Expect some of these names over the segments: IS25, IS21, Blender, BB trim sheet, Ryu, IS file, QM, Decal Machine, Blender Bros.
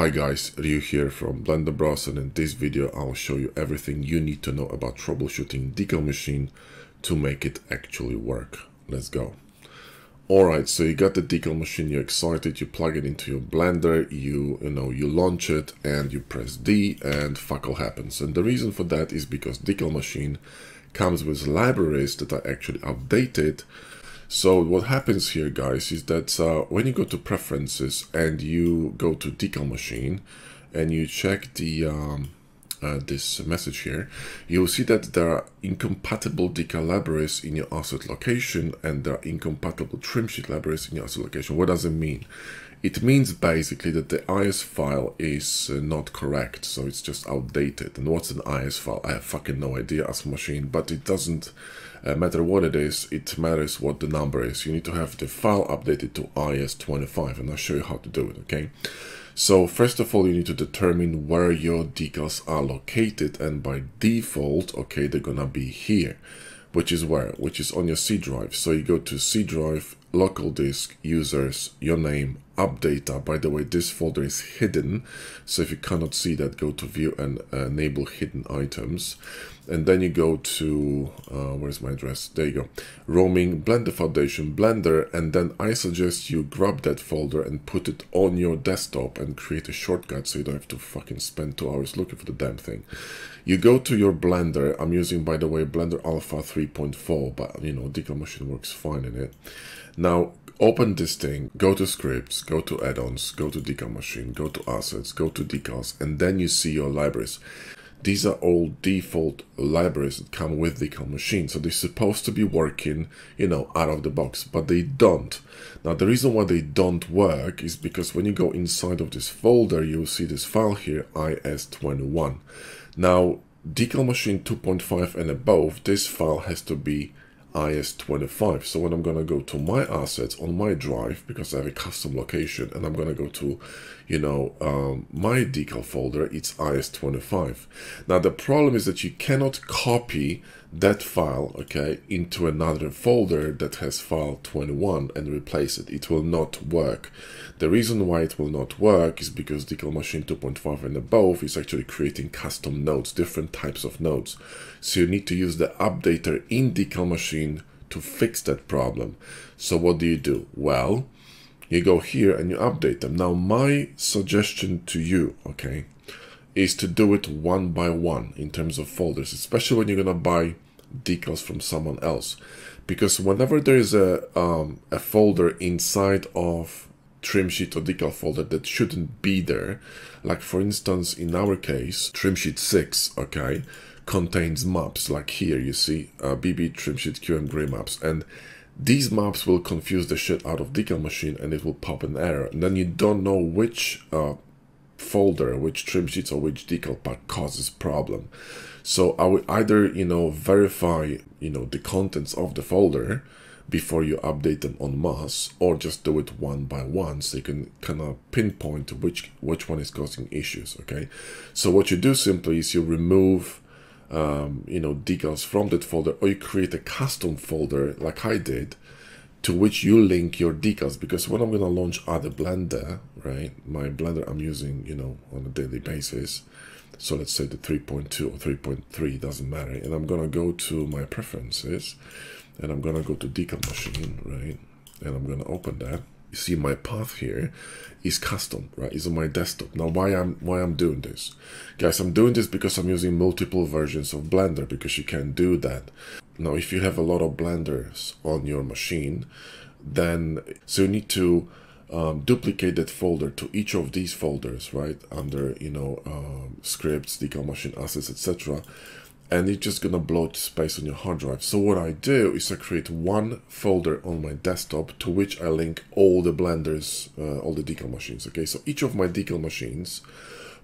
Hi guys, Ryu here from Blender Bros, and in this video I'll show you everything you need to know about troubleshooting Decal Machine to make it actually work. Let's go. Alright, so you got the Decal Machine, you're excited, you plug it into your Blender, you launch it and you press D and fuck all happens. And the reason for that is because Decal Machine comes with libraries that are actually outdated. So what happens here, guys, is that when you go to preferences and you go to Decal Machine and you check the this message here, you'll see that there are incompatible decal libraries in your asset location and there are incompatible trim sheet libraries in your asset location. What does it mean? It means basically that the IS file is not correct, so it's just outdated. And what's an IS file? I have fucking no idea as a machine, but it doesn't matter what it is, it matters what the number is. You need to have the file updated to IS25, and I'll show you how to do it, okay? So first of all, you need to determine where your decals are located, and by default, okay, they're gonna be here. Which is where? Which is on your C drive. So you go to C drive, local disk, users, your name, updata. By the way, this folder is hidden. So if you cannot see that, go to view and enable hidden items. And then you go to, where's my address? There you go. Roaming, Blender Foundation, Blender. And then I suggest you grab that folder and put it on your desktop and create a shortcut so you don't have to fucking spend 2 hours looking for the damn thing. You go to your Blender. I'm using, by the way, Blender Alpha 3.4, but you know, Decal Machine works fine in it. Now open this thing, go to scripts, go to add-ons, go to Decal Machine, go to assets, go to decals, and then you see your libraries. These are all default libraries that come with Decal Machine, so they're supposed to be working, you know, out of the box, but they don't. Now the reason why they don't work is because when you go inside of this folder, you'll see this file here, IS21. Now Decal Machine 2.5 and above, this file has to be IS25. So when I'm going to go to my assets on my drive, because I have a custom location, and I'm going to go to, you know, my decal folder, it's IS25. Now the problem is that you cannot copy that file, okay, into another folder that has file 21 and replace it. It will not work. The reason why it will not work is because Decal Machine 2.5 and above is actually creating custom nodes, different types of nodes. So you need to use the updater in Decal Machine to fix that problem. So what do you do? Well, you go here and you update them. Now my suggestion to you, okay, is to do it one by one in terms of folders, especially when you're gonna buy decals from someone else, because whenever there is a folder inside of trim sheet or decal folder that shouldn't be there, like for instance in our case trim sheet 6, okay, contains maps like here you see BB trim sheet QM gray maps, and these maps will confuse the shit out of Decal Machine and it will pop an error, and then you don't know which folder, which trim sheets or which decal pack causes problem. So I would either, you know, verify, you know, the contents of the folder before you update them en masse, or just do it one by one so you can kind of pinpoint which one is causing issues, okay? So what you do simply is you remove you know, decals from that folder, or you create a custom folder like I did, to which you link your decals, because when I'm gonna launch other Blender, right, my Blender I'm using, you know, on a daily basis, so let's say the 3.2 or 3.3, doesn't matter, and I'm gonna go to my preferences, and I'm gonna go to Decal Machine, right, and I'm gonna open that. You see my path here is custom, right? It's on my desktop. Now why I'm doing this, guys, I'm doing this because I'm using multiple versions of Blender, because you can do that. Now if you have a lot of Blenders on your machine, then so you need to duplicate that folder to each of these folders, right, under, you know, scripts, Decal Machine, assets, etc. And it's just gonna bloat space on your hard drive. So what I do is I create one folder on my desktop to which I link all the Blenders, all the Decal Machines, okay? So each of my Decal Machines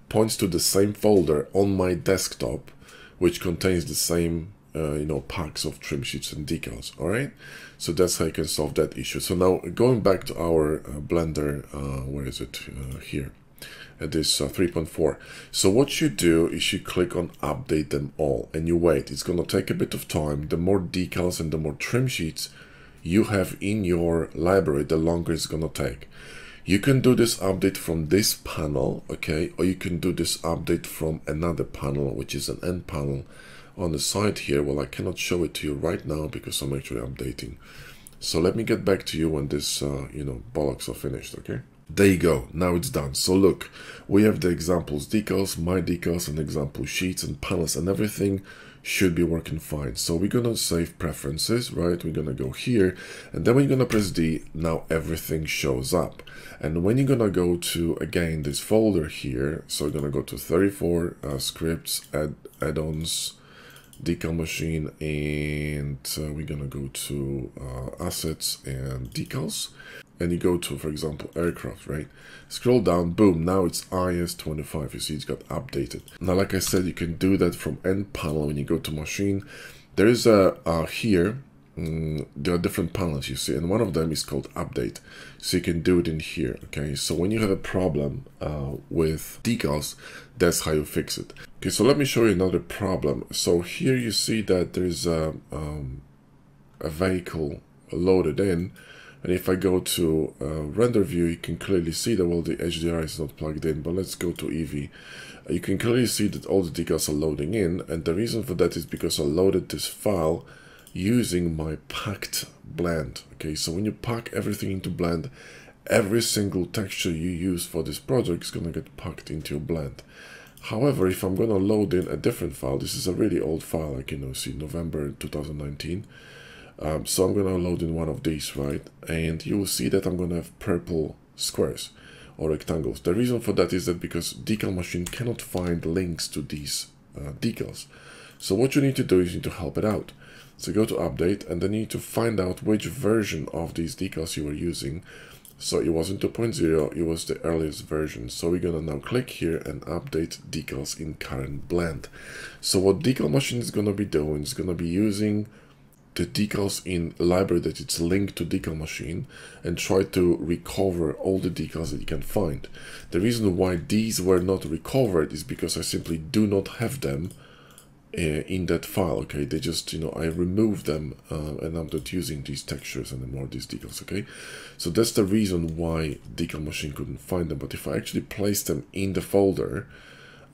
points to the same folder on my desktop, which contains the same, you know, packs of trim sheets and decals, all right? So that's how you can solve that issue. So now going back to our Blender, where is it, here? At this 3.4. So what you do is you click on update them all and you wait. It's gonna take a bit of time. The more decals and the more trim sheets you have in your library, the longer it's gonna take. You can do this update from this panel, okay, or you can do this update from another panel, which is an end panel on the side here. Well, I cannot show it to you right now because I'm actually updating. So let me get back to you when this, you know, bollocks are finished, okay? There you go. Now it's done. So look, we have the examples decals, my decals, and example sheets and panels, and everything should be working fine. So we're going to save preferences, right? We're going to go here, and then we're going to press D. Now everything shows up. And when you're going to go to, again, this folder here, so we're going to go to 34 scripts, add-ons, Decal Machine, and we're going to go to assets and decals. And you go to, for example, aircraft, right? Scroll down, boom, now it's IS25. You see it's got updated. Now, like I said, you can do that from end panel when you go to machine. There is a, here, there are different panels, you see, and one of them is called update. So you can do it in here, okay? So when you have a problem with decals, that's how you fix it. Okay, so let me show you another problem. So here you see that there's a vehicle loaded in. And if I go to render view, you can clearly see that, well, the HDR is not plugged in, but let's go to EV. You can clearly see that all the decals are loading in. And the reason for that is because I loaded this file using my packed blend. Okay, so when you pack everything into blend, every single texture you use for this project is going to get packed into your blend. However, if I'm going to load in a different file, this is a really old file, like, you know, see November 2019. So I'm going to load in one of these, right? And you will see that I'm going to have purple squares or rectangles. The reason for that is that because Decal Machine cannot find links to these decals. So what you need to do is you need to help it out. So go to update, and then you need to find out which version of these decals you were using. So it wasn't 2.0, it was the earliest version. So we're going to now click here and update decals in current blend. So what Decal Machine is going to be doing is going to be using the decals in library that it's linked to Decal Machine and try to recover all the decals that you can find. The reason why these were not recovered is because I simply do not have them in that file, okay? They just, you know, I removed them and I'm not using these textures anymore, these decals, okay? So that's the reason why Decal Machine couldn't find them. But if I actually place them in the folder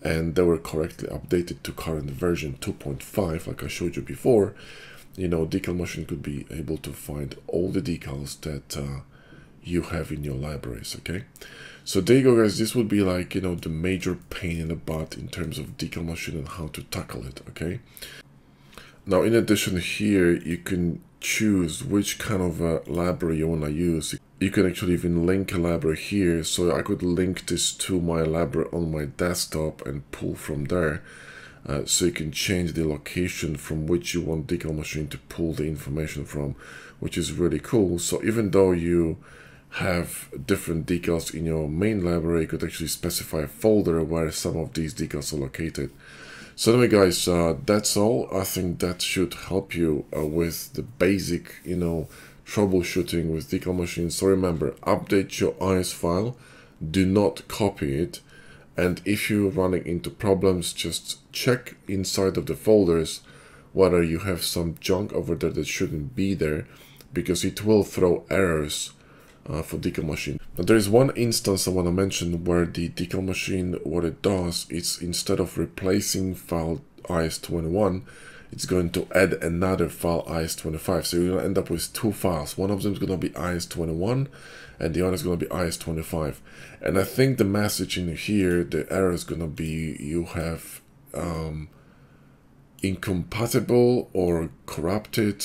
and they were correctly updated to current version 2.5, like I showed you before, you know, Decal Machine could be able to find all the decals that you have in your libraries, okay? So there you go, guys. This would be like, you know, the major pain in the butt in terms of Decal Machine and how to tackle it, okay? Now, in addition here, you can choose which kind of a library you want to use. You can actually even link a library here. So I could link this to my library on my desktop and pull from there. So you can change the location from which you want Decal Machine to pull the information from, which is really cool. So even though you have different decals in your main library, you could actually specify a folder where some of these decals are located. So anyway, guys, that's all. I think that should help you with the basic, you know, troubleshooting with Decal Machine. So remember, update your IS file, do not copy it. And if you're running into problems, just check inside of the folders whether you have some junk over there that shouldn't be there, because it will throw errors for Decal Machine. But there is one instance I want to mention where the Decal Machine, what it does, it's instead of replacing file IS21, it's going to add another file IS25. So you're going to end up with two files. One of them is going to be IS21 and the other is going to be IS25. And I think the message in here, the error is going to be you have incompatible or corrupted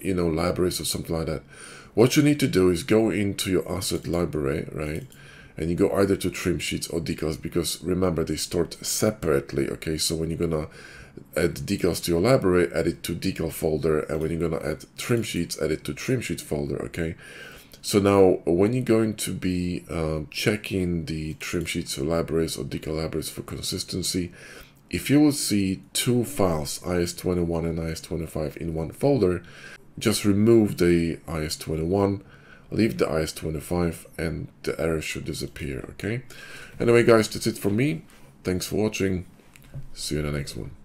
you know, libraries or something like that. What you need to do is go into your asset library, right? And you go either to trim sheets or decals, because remember, they stored separately, okay? So when you're going to add decals to your library, add it to decal folder, and when you're going to add trim sheets, add it to trim sheet folder, okay? So now when you're going to be checking the trim sheets or libraries or decal libraries for consistency, if you will see two files, IS21 and IS25 in one folder, just remove the IS21, leave the IS25, and the error should disappear, okay? Anyway, guys, that's it from me. Thanks for watching. See you in the next one.